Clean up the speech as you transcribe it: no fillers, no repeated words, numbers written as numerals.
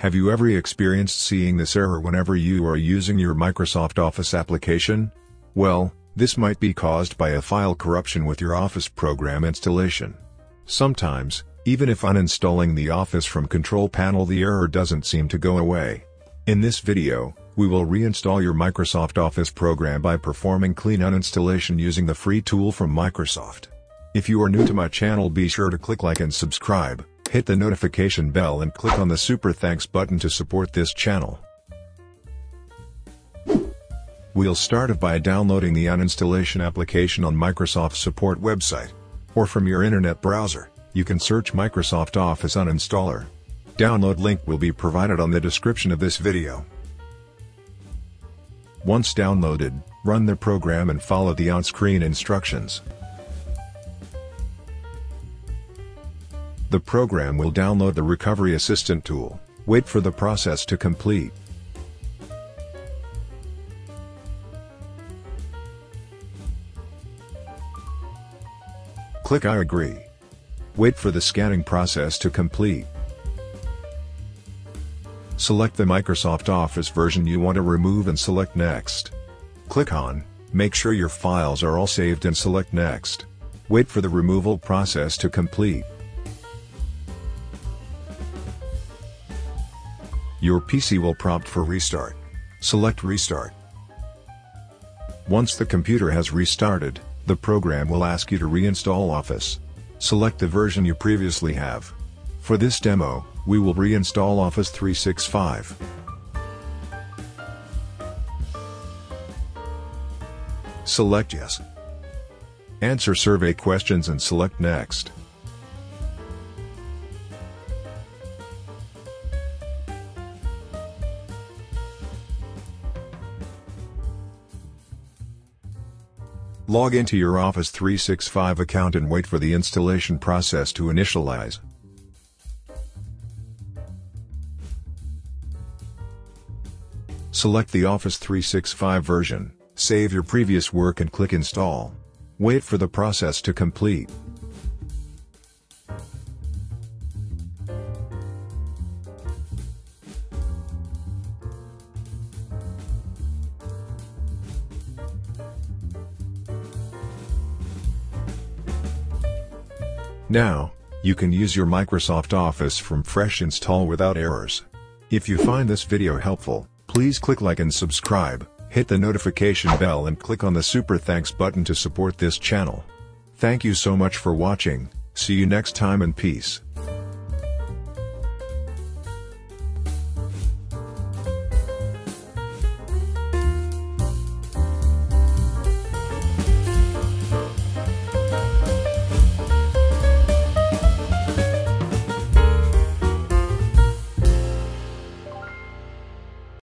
Have you ever experienced seeing this error whenever you are using your Microsoft Office application? Well, this might be caused by a file corruption with your Office program installation. Sometimes, even if uninstalling the Office from Control Panel, the error doesn't seem to go away. In this video, we will reinstall your Microsoft Office program by performing clean uninstallation using the free tool from Microsoft. If you are new to my channel, be sure to click like and subscribe. Hit the notification bell and click on the Super Thanks button to support this channel. We'll start by downloading the uninstallation application on Microsoft's support website. Or from your internet browser, you can search Microsoft Office Uninstaller. Download link will be provided on the description of this video. Once downloaded, run the program and follow the on-screen instructions. The program will download the Recovery Assistant tool. Wait for the process to complete. Click I agree. Wait for the scanning process to complete. Select the Microsoft Office version you want to remove and select Next. Click on, make sure your files are all saved and select Next. Wait for the removal process to complete. Your PC will prompt for restart. Select Restart. Once the computer has restarted, the program will ask you to reinstall Office. Select the version you previously have. For this demo, we will reinstall Office 365. Select Yes. Answer survey questions and select Next. Log into your Office 365 account and wait for the installation process to initialize. Select the Office 365 version, save your previous work and click Install. Wait for the process to complete. Now, you can use your Microsoft Office from fresh install without errors. If you find this video helpful, please click like and subscribe, hit the notification bell and click on the Super Thanks button to support this channel. Thank you so much for watching, see you next time and peace.